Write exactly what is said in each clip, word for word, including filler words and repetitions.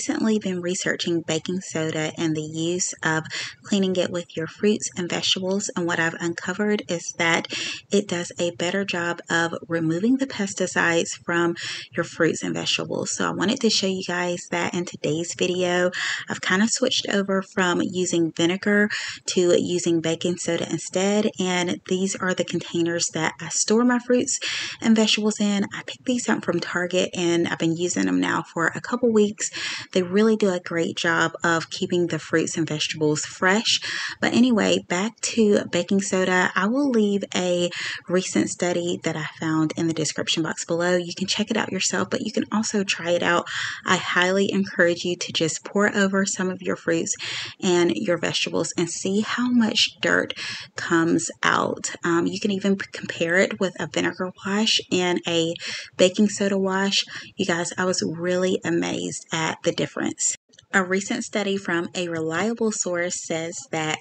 recently been researching baking soda and the use of cleaning it with your fruits and vegetables, and what I've uncovered is that it does a better job of removing the pesticides from your fruits and vegetables. So I wanted to show you guys that in today's video. I've kind of switched over from using vinegar to using baking soda instead, and these are the containers that I store my fruits and vegetables in. I picked these up from Target and I've been using them now for a couple weeks. They really do a great job of keeping the fruits and vegetables fresh. But anyway, back to baking soda. I will leave a recent study that I found in the description box below. You can check it out yourself, but you can also try it out. I highly encourage you to just pour over some of your fruits and your vegetables and see how much dirt comes out. Um, you can even compare it with a vinegar wash and a baking soda wash. You guys, I was really amazed at the difference. A recent study from a reliable source says that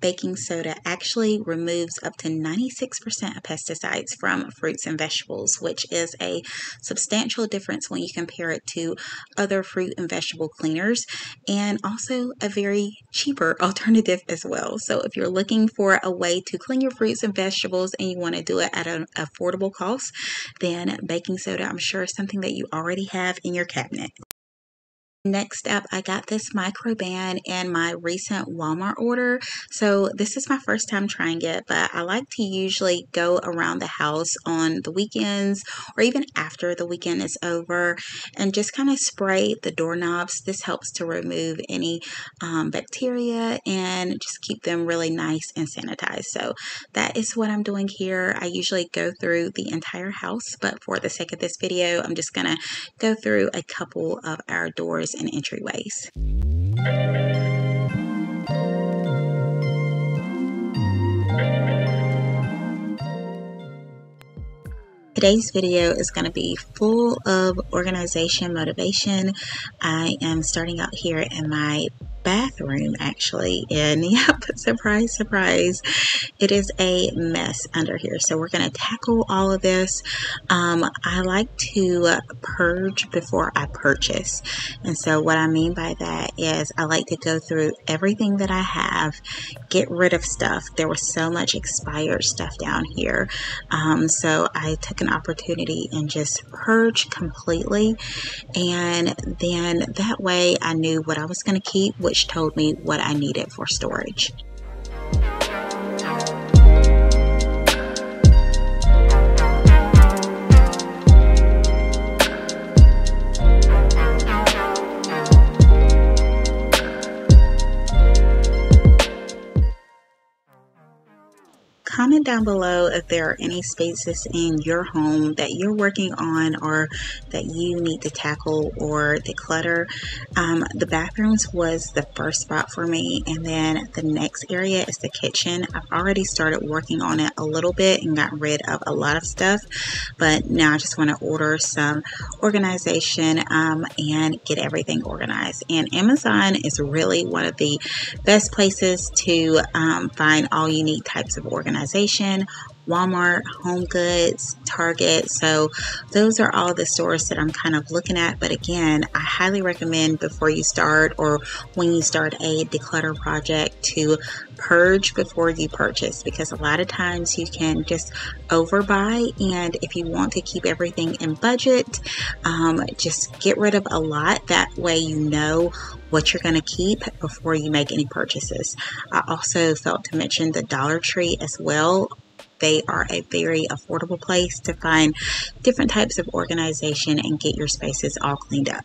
baking soda actually removes up to ninety-six percent of pesticides from fruits and vegetables, which is a substantial difference when you compare it to other fruit and vegetable cleaners, and also a very cheaper alternative as well. So if you're looking for a way to clean your fruits and vegetables and you want to do it at an affordable cost, then baking soda, I'm sure, is something that you already have in your cabinet. Next up, I got this Microban in my recent Walmart order. So this is my first time trying it, but I like to usually go around the house on the weekends or even after the weekend is over and just kind of spray the doorknobs. This helps to remove any um, bacteria and just keep them really nice and sanitized. So that is what I'm doing here. I usually go through the entire house, but for the sake of this video, I'm just going to go through a couple of our doors and entryways. Today's video is going to be full of organization motivation. I am starting out here in my bathroom actually, and yep, surprise surprise, it is a mess under here, so we're going to tackle all of this. um, I like to purge before I purchase, and so what I mean by that is I like to go through everything that I have, get rid of stuff. There was so much expired stuff down here, um, so I took an opportunity and just purge completely, and then that way I knew what I was going to keep, which which told me what I needed for storage. Comment down below if there are any spaces in your home that you're working on or that you need to tackle or declutter. Um, the bathrooms was the first spot for me, and then the next area is the kitchen. I've already started working on it a little bit and got rid of a lot of stuff, but now I just want to order some organization um, and get everything organized. And Amazon is really one of the best places to um, find all unique types of organization. Walmart, Home Goods, Target. So those are all the stores that I'm kind of looking at. But again, I highly recommend before you start or when you start a declutter project to purge before you purchase, because a lot of times you can just overbuy, and if you want to keep everything in budget, um, just get rid of a lot. That way you know what you're going to keep before you make any purchases. I also felt to mention the Dollar Tree as well. They are a very affordable place to find different types of organization and get your spaces all cleaned up.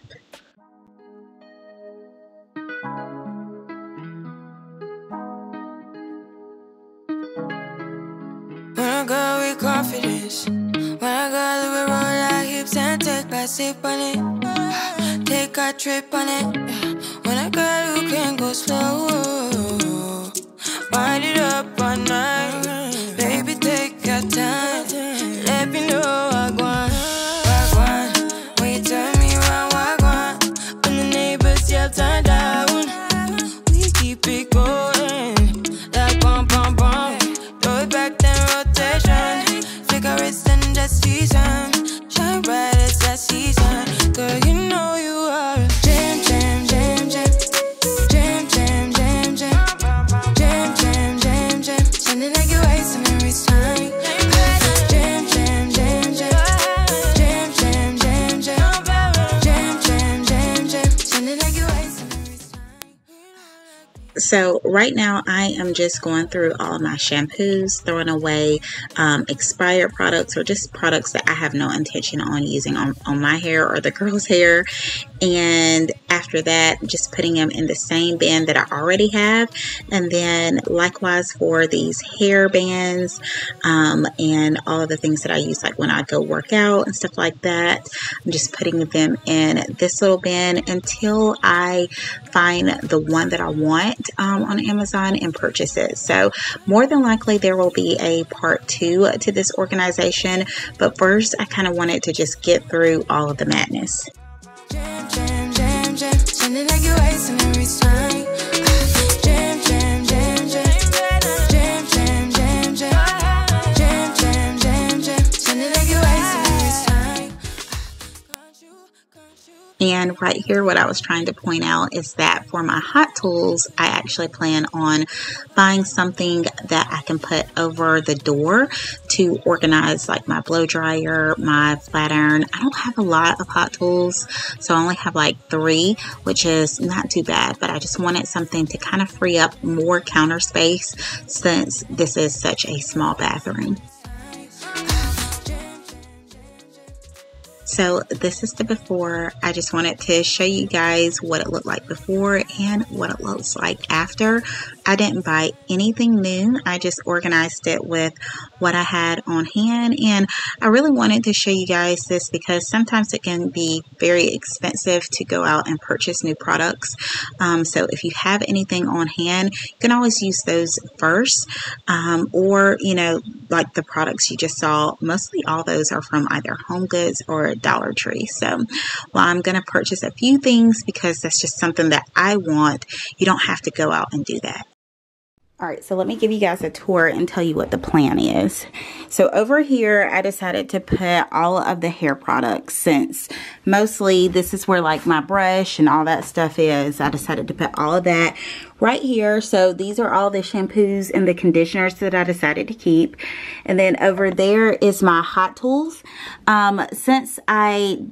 When I go with confidence, when I go to the road, I hips and take my sip on it, take a trip on it. When I go, you can go slow, wind it up all night. Time. Let me know I want, I want. When you turn me round, I want. When the neighbors yell turn down, we keep it going. Like bum bum bum, throw it back then rotation. Take a risk and just season. Shine bright as that season. Girl, you know you are a jam jam. So right now I am just going through all of my shampoos, throwing away um, expired products or just products that I have no intention on using on, on my hair or the girl's hair. And after that, just putting them in the same bin that I already have. And then likewise for these hair bands um, and all of the things that I use, like when I go work out and stuff like that, I'm just putting them in this little bin until I find the one that I want Um, on Amazon and purchases. So more than likely there will be a part two to this organization, but first I kind of wanted to just get through all of the madness. Jam, jam, jam, jam. Send it like you're wasting every time. Jam, jam, jam, jam. Jam, jam, jam, jam. Jam, jam, jam, jam. Send it like you're wasting every time. And right here, what I was trying to point out is that for my hot tools, I actually plan on buying something that I can put over the door to organize, like my blow dryer, my flat iron. I don't have a lot of hot tools, so I only have like three, which is not too bad, but I just wanted something to kind of free up more counter space since this is such a small bathroom. So this is the before. I just wanted to show you guys what it looked like before and what it looks like after. I didn't buy anything new. I just organized it with what I had on hand, and I really wanted to show you guys this because sometimes it can be very expensive to go out and purchase new products. Um, so if you have anything on hand, you can always use those first, um, or you know, like the products you just saw, mostly all those are from either Home Goods or Dollar Tree. So while I'm going to purchase a few things because that's just something that I want, you don't have to go out and do that. All right, so let me give you guys a tour and tell you what the plan is. So over here, I decided to put all of the hair products since mostly this is where like my brush and all that stuff is. I decided to put all of that right here. So these are all the shampoos and the conditioners that I decided to keep. And then over there is my hot tools. Um, since I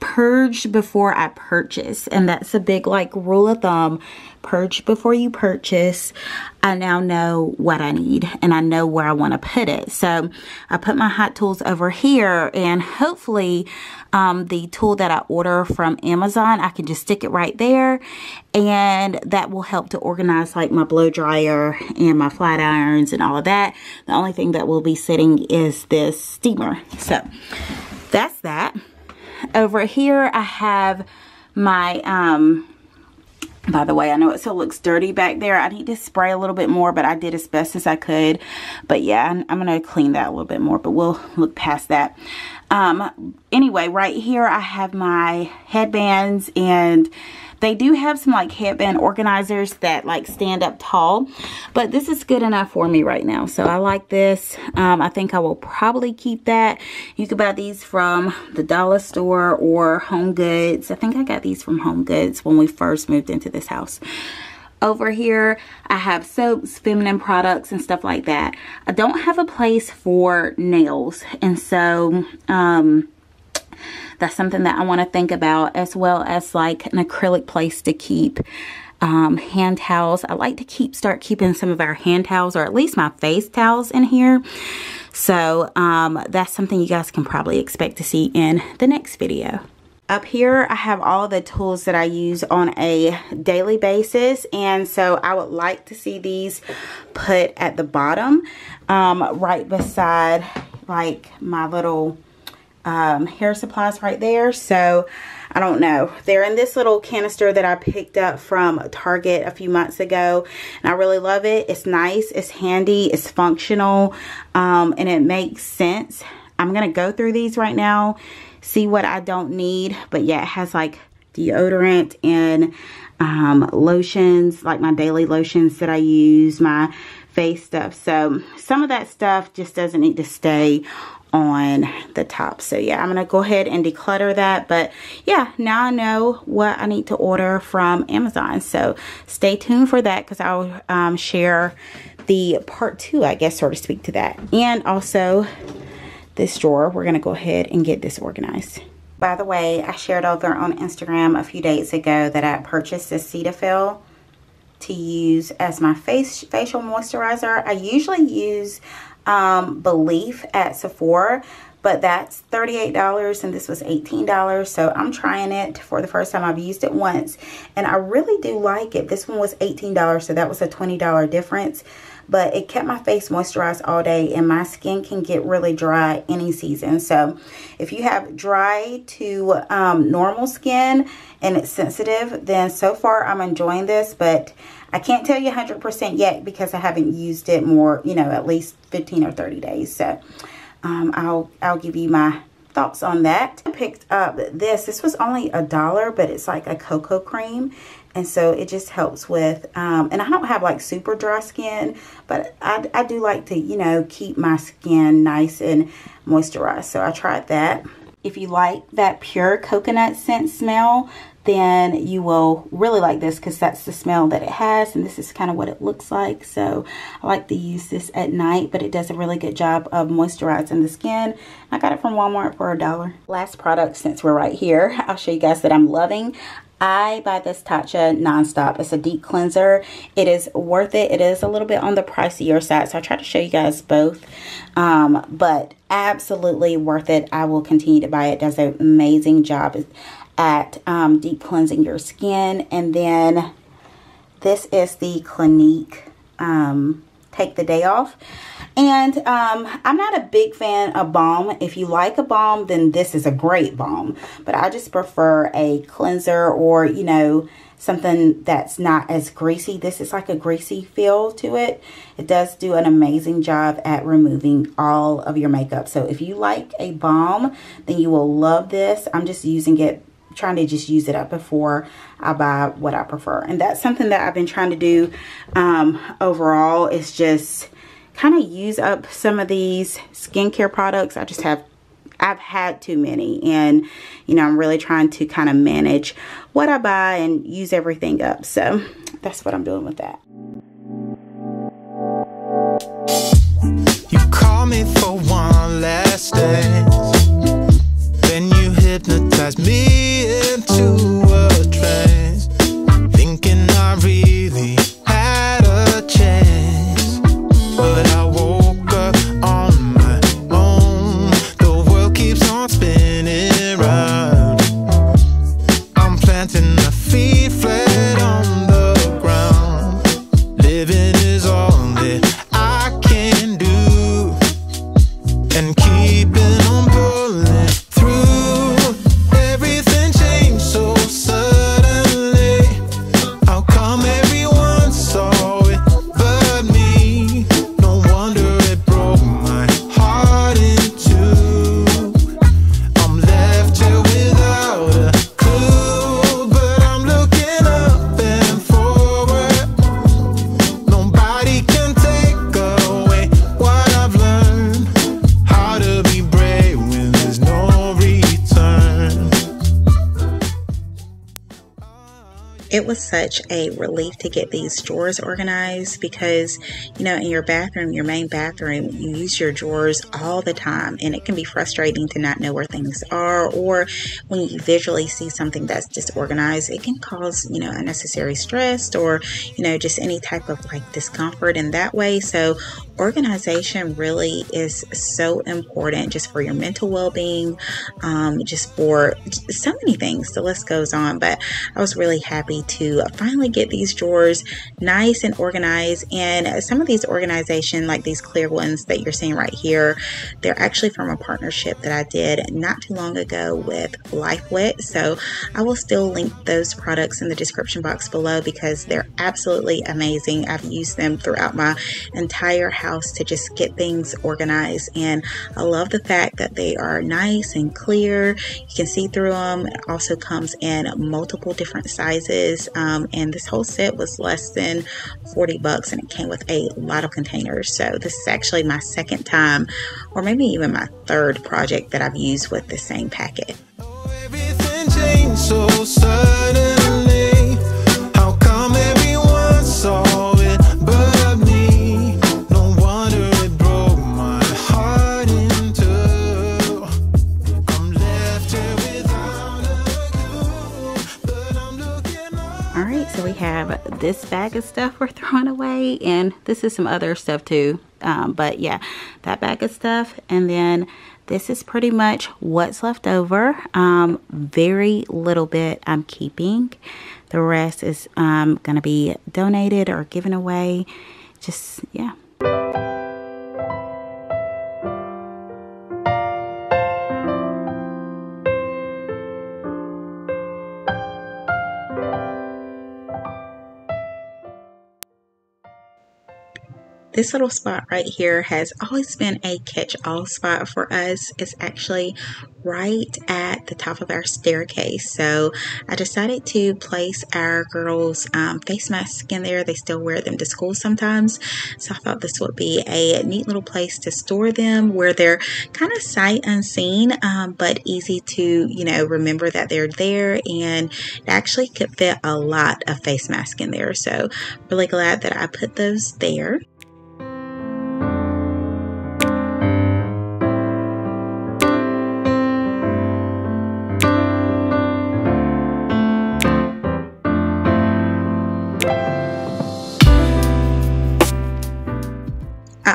purged before I purchased, and that's a big like rule of thumb, purge before you purchase, I now know what I need and I know where I want to put it. So I put my hot tools over here, and hopefully um, the tool that I order from Amazon, I can just stick it right there, and that will help to organize like my blow dryer and my flat irons and all of that. The only thing that will be sitting is this steamer. So that's that. Over here I have my um by the way, I know it still looks dirty back there. I need to spray a little bit more, but I did as best as I could. But yeah, I'm, I'm going to clean that a little bit more, but we'll look past that. Um, anyway, right here I have my headbands, and they do have some like headband organizers that like stand up tall, but this is good enough for me right now. So I like this. Um, I think I will probably keep that. You could buy these from the dollar store or Home Goods. I think I got these from Home Goods when we first moved into this house. Over here, I have soaps, feminine products, and stuff like that. I don't have a place for nails, and so um, that's something that I want to think about, as well as like an acrylic place to keep um, hand towels. I like to keep start keeping some of our hand towels, or at least my face towels, in here. So um, that's something you guys can probably expect to see in the next video. Up here, I have all the tools that I use on a daily basis, and so I would like to see these put at the bottom, um, right beside like my little um, hair supplies right there. So I don't know. They're in this little canister that I picked up from Target a few months ago, and I really love it. It's nice, it's handy, it's functional, um, and it makes sense. I'm gonna go through these right now, see what I don't need, but yeah, it has like deodorant and um, lotions, like my daily lotions that I use, my face stuff. So some of that stuff just doesn't need to stay on the top. So yeah, I'm gonna go ahead and declutter that. But yeah, now I know what I need to order from Amazon. So stay tuned for that, because I'll um, share the part two, I guess, sort of speak to that. And also this drawer, we're gonna go ahead and get this organized. By the way, I shared over on Instagram a few days ago that I purchased this Cetaphil to use as my face facial moisturizer. I usually use um, Belief at Sephora, but that's thirty-eight dollars and this was eighteen dollars. So I'm trying it for the first time. I've used it once and I really do like it. This one was eighteen dollars, so that was a twenty dollar difference. But it kept my face moisturized all day, and my skin can get really dry any season. So if you have dry to um, normal skin and it's sensitive, then so far I'm enjoying this. But I can't tell you one hundred percent yet because I haven't used it more, you know, at least fifteen or thirty days. So um, I'll, I'll give you my thoughts on that. I picked up this. This was only a dollar, but it's like a cocoa cream. And so it just helps with, um, and I don't have like super dry skin, but I, I do like to, you know, keep my skin nice and moisturized. So I tried that. If you like that pure coconut scent smell, then you will really like this because that's the smell that it has. And this is kind of what it looks like. So I like to use this at night, but it does a really good job of moisturizing the skin. I got it from Walmart for a dollar. Last product, since we're right here, I'll show you guys that I'm loving. I buy this Tatcha nonstop. It's a deep cleanser. It is worth it. It is a little bit on the pricier side, so I try to show you guys both, um, but absolutely worth it. I will continue to buy it. It does an amazing job at um, deep cleansing your skin. And then this is the Clinique um, Take the Day Off. And um, I'm not a big fan of balm. If you like a balm, then this is a great balm. But I just prefer a cleanser or, you know, something that's not as greasy. This is like a greasy feel to it. It does do an amazing job at removing all of your makeup. So if you like a balm, then you will love this. I'm just using it, trying to just use it up before I buy what I prefer. And that's something that I've been trying to do um, overall. It's just kind of use up some of these skincare products. I just have, I've had too many, and you know, I'm really trying to kind of manage what I buy and use everything up. So that's what I'm doing with that. You call me for one last dance, then you hypnotize me into a trance, thinking I really had a chance. But I woke up on my own. The world keeps on spinning round. I'm planting my feet flat on the ground. Living is all that I can do, and keeping on pulling through. Everything changed so suddenly. How come everyone saw it but me? It was such a relief to get these drawers organized because, you know, in your bathroom, your main bathroom, you use your drawers all the time, and it can be frustrating to not know where things are, or when you visually see something that's disorganized, it can cause, you know, unnecessary stress or, you know, just any type of like discomfort in that way. So organization really is so important just for your mental well-being, um, just for so many things. The list goes on, but I was really happy to finally get these drawers nice and organized. And some of these organization, like these clear ones that you're seeing right here, they're actually from a partnership that I did not too long ago with LifeWit. So I will still link those products in the description box below because they're absolutely amazing. I've used them throughout my entire house to just get things organized, and I love the fact that they are nice and clear. You can see through them. It also comes in multiple different sizes, um, and this whole set was less than forty bucks, and it came with a lot of containers. So this is actually my second time, or maybe even my third project that I've used with the same packet. Oh, everything changed so suddenly. How come everyone saw it but me? No wonder it broke my heart in two. I'm left here without a clue, but I'm looking up. All right, so we have this bag of stuff we're throwing away, and this is some other stuff too, um, but yeah, that bag of stuff. And then this is pretty much what's left over. Um, very little bit I'm keeping. The rest is um, gonna be donated or given away. Just, yeah. This little spot right here has always been a catch-all spot for us. It's actually right at the top of our staircase. So I decided to place our girls' um, face masks in there. They still wear them to school sometimes. So I thought this would be a neat little place to store them where they're kind of sight unseen, um, but easy to, you know, remember that they're there. And it actually could fit a lot of face masks in there. So really glad that I put those there.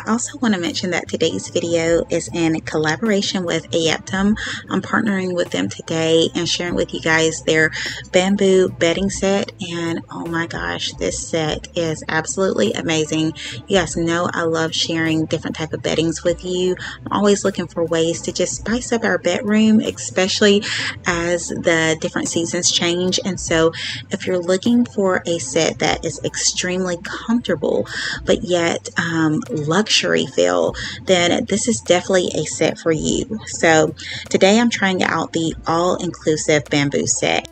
I also want to mention that today's video is in collaboration with Aeptom. I'm partnering with them today and sharing with you guys their bamboo bedding set, and oh my gosh, this set is absolutely amazing. You guys know I love sharing different type of beddings with you. I'm always looking for ways to just spice up our bedroom, especially as the different seasons change. And so if you're looking for a set that is extremely comfortable but yet um, luxury feel, then this is definitely a set for you. So today I'm trying out the all-inclusive bamboo set.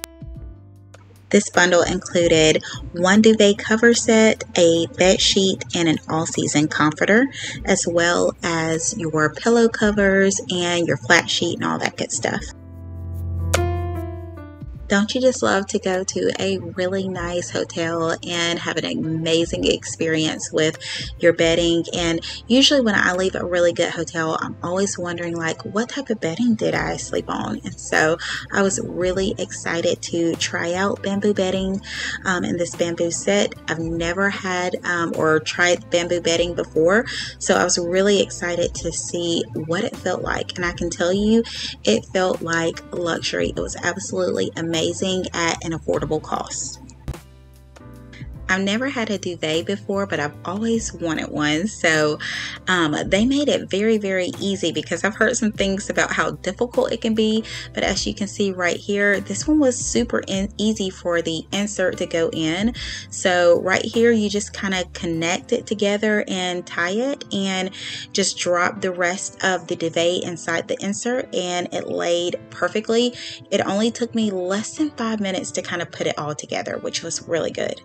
This bundle included one duvet cover set, a bed sheet, and an all-season comforter, as well as your pillow covers and your flat sheet and all that good stuff. Don't you just love to go to a really nice hotel and have an amazing experience with your bedding? And usually when I leave a really good hotel, I'm always wondering, like, what type of bedding did I sleep on? And so I was really excited to try out bamboo bedding um, in this bamboo set. I've never had um, or tried bamboo bedding before, so I was really excited to see what it felt like. And I can tell you, it felt like luxury. It was absolutely amazing. Amazing at an affordable cost. I've never had a duvet before, but I've always wanted one. So um, they made it very, very easy, because I've heard some things about how difficult it can be. But as you can see right here, this one was super in easy for the insert to go in. So right here, you just kind of connect it together and tie it, and just drop the rest of the duvet inside the insert, and it laid perfectly. It only took me less than five minutes to kind of put it all together, which was really good.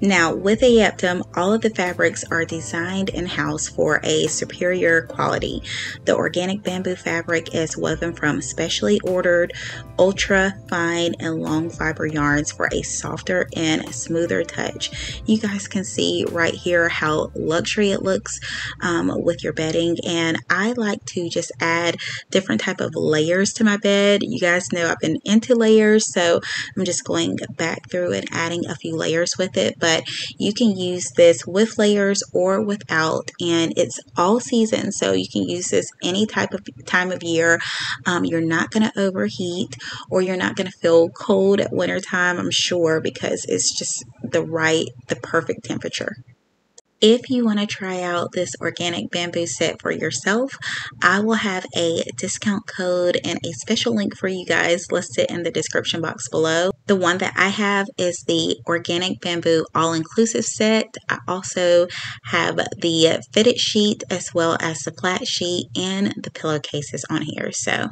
Now with Aeptom, all of the fabrics are designed in-house for a superior quality. The organic bamboo fabric is woven from specially ordered ultra fine and long fiber yarns for a softer and smoother touch. You guys can see right here how luxury it looks um, with your bedding. And I like to just add different type of layers to my bed. You guys know I've been into layers, so I'm just going back through and adding a few layers with it. But you can use this with layers or without, and it's all season, so you can use this any type of time of year. Um, you're not going to overheat, or you're not going to feel cold at winter time, I'm sure, because it's just the right, the perfect temperature. If you want to try out this organic bamboo set for yourself, I will have a discount code and a special link for you guys listed in the description box below. The one that I have is the organic bamboo all-inclusive set. I also have the fitted sheet as well as the flat sheet and the pillowcases on here. So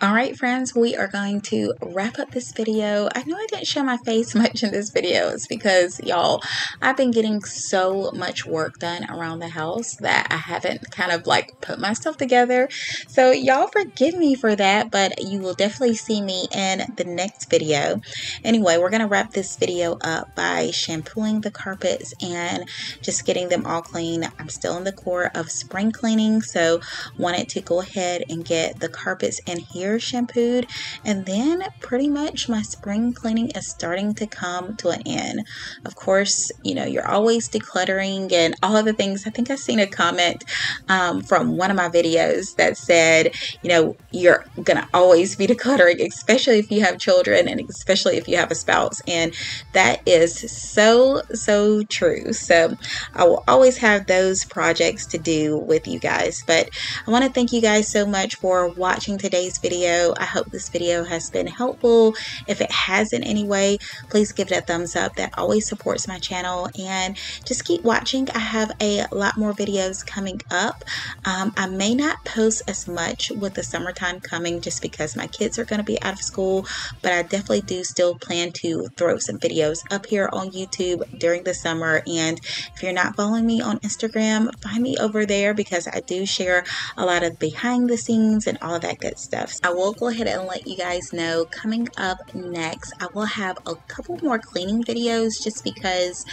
All right, friends, we are going to wrap up this video. I know I didn't show my face much in this video. It's because, y'all, I've been getting so much work done around the house that I haven't kind of like put myself together. So y'all forgive me for that, but you will definitely see me in the next video. Anyway, we're going to wrap this video up by shampooing the carpets and just getting them all clean. I'm still in the core of spring cleaning, so wanted to go ahead and get the carpets in here shampooed, and then pretty much my spring cleaning is starting to come to an end. Of course, you know, you're always decluttering and all of the things. I think I seen a comment um, from one of my videos that said, you know, you're gonna always be decluttering, especially if you have children and especially if you have a spouse, and that is so so true. So I will always have those projects to do with you guys, but I want to thank you guys so much for watching today's video. I hope this video has been helpful. If it has in any way, please give it a thumbs up. That always supports my channel, and just keep watching. I have a lot more videos coming up. Um, I may not post as much with the summertime coming just because my kids are going to be out of school, but I definitely do still plan to throw some videos up here on YouTube during the summer. And if you're not following me on Instagram, find me over there because I do share a lot of behind the scenes and all that good stuff. I will go ahead and let you guys know coming up next, I will have a couple more cleaning videos just because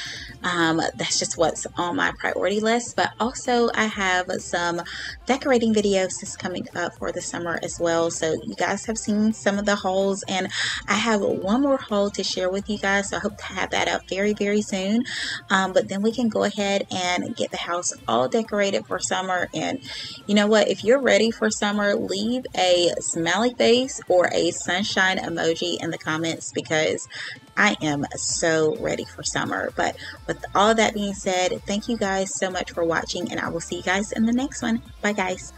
um, that's just what's on my priority list. But also I have some decorating videos that's coming up for the summer as well. So you guys have seen some of the hauls, and I have one more haul to share with you guys. So I hope to have that up very, very soon. Um, but then we can go ahead and get the house all decorated for summer. And you know what? If you're ready for summer, leave a smiley face or a sunshine emoji in the comments because I am so ready for summer. But with all that being said, thank you guys so much for watching, and I will see you guys in the next one. Bye guys.